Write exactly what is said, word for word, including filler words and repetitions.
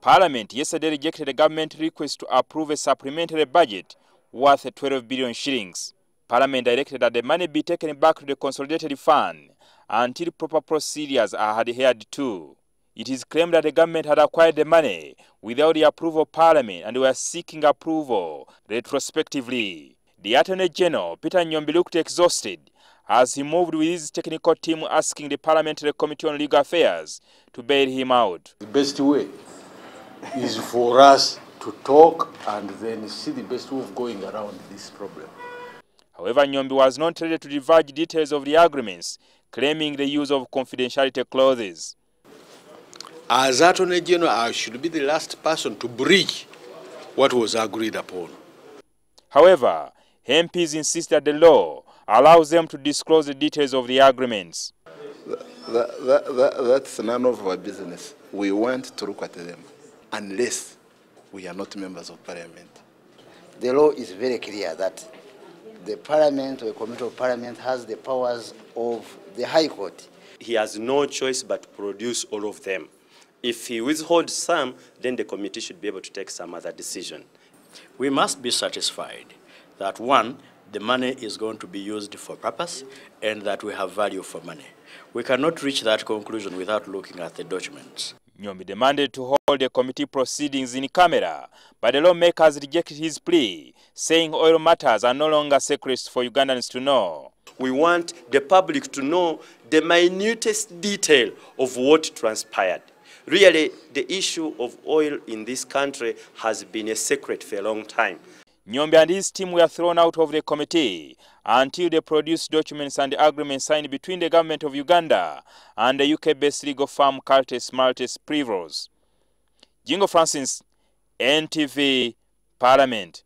Parliament yesterday rejected a government request to approve a supplementary budget worth twelve billion shillings. Parliament directed that the money be taken back to the consolidated fund until proper procedures are adhered to. It is claimed that the government had acquired the money without the approval of Parliament and were seeking approval retrospectively. The Attorney General, Peter Nyombi, looked exhausted as he moved with his technical team asking the Parliamentary Committee on Legal Affairs to bail him out. The best way is for us to talk and then see the best way of going around this problem. However, Nyombi was not ready to divulge details of the agreements, claiming the use of confidentiality clauses. As Attorney General, I should be the last person to breach what was agreed upon. However, M Ps insist that the law allows them to disclose the details of the agreements. That, that, that, that's none of our business. We want to look at them unless we are not members of Parliament. The law is very clear that the Parliament or a Committee of Parliament has the powers of the High Court. He has no choice but to produce all of them. If he withholds some, then the committee should be able to take some other decision. We must be satisfied that, one, the money is going to be used for purpose and that we have value for money. We cannot reach that conclusion without looking at the documents. Nyombi demanded to hold the committee proceedings in camera, but the lawmakers rejected his plea, saying oil matters are no longer secrets for Ugandans to know. We want the public to know the minutest detail of what transpired. Really, the issue of oil in this country has been a secret for a long time. Nyombi and his team were thrown out of the committee until they produced documents and agreements signed between the government of Uganda and the U K-based legal firm Curtis, Mallet-Prevost. Jingo Francis, N T V, Parliament.